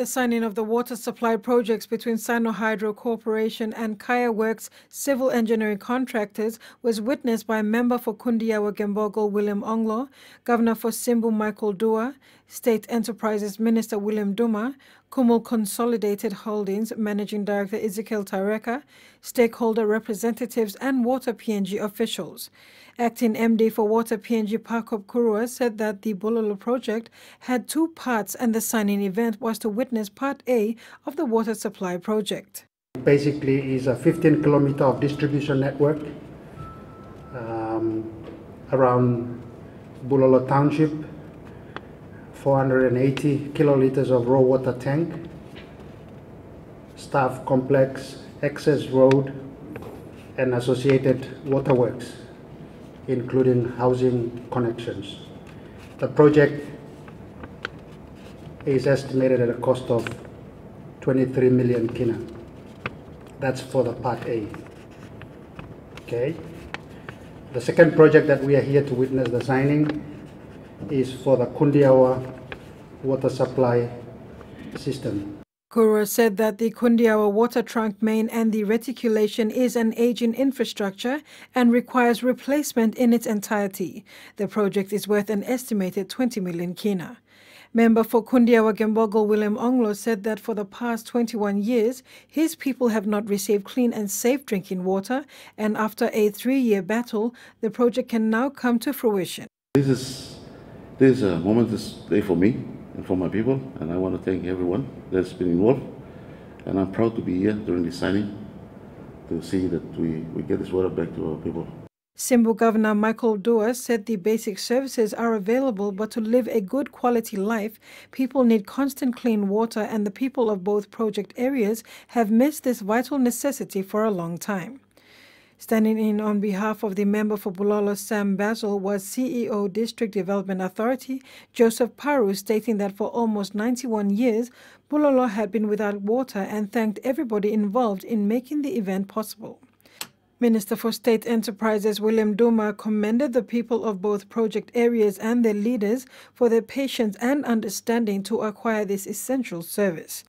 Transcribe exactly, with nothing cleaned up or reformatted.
The signing of the water supply projects between Sinohydro Corporation and Kaya Works civil engineering contractors was witnessed by member for Kundiawa-Gembogl William Onglo, Governor for Simbu Michael Dua, State Enterprises Minister William Duma, Kumul Consolidated Holdings Managing Director Ezekiel Tareka, stakeholder representatives and Water P N G officials. Acting M D for Water P N G Parkop Kurua said that the Bulolo project had two parts and the signing event was to witness part A of the water supply project. Basically is a fifteen kilometer of distribution network um, around Bulolo Township, four hundred eighty kiloliters of raw water tank, staff complex, access road, and associated waterworks, including housing connections. The project is estimated at a cost of twenty-three million kina. That's for the part A. Okay. The second project that we are here to witness the signing is for the Kundiawa water supply system. Kurua said that the Kundiawa water trunk main and the reticulation is an aging infrastructure and requires replacement in its entirety. The project is worth an estimated twenty million kina. Member for Kundiawa-Gembogl William Onglo said that for the past twenty-one years, his people have not received clean and safe drinking water, and after a three-year battle, the project can now come to fruition. This is This is a momentous day for me and for my people, and I want to thank everyone that's been involved. And I'm proud to be here during the signing to see that we, we get this water back to our people. Simbu Governor Michael Dua said the basic services are available, but to live a good quality life, people need constant clean water, and the people of both project areas have missed this vital necessity for a long time. Standing in on behalf of the member for Bulolo, Sam Basil, was C E O District Development Authority, Joseph Paru, stating that for almost ninety-one years, Bulolo had been without water and thanked everybody involved in making the event possible. Minister for State Enterprises William Duma commended the people of both project areas and their leaders for their patience and understanding to acquire this essential service.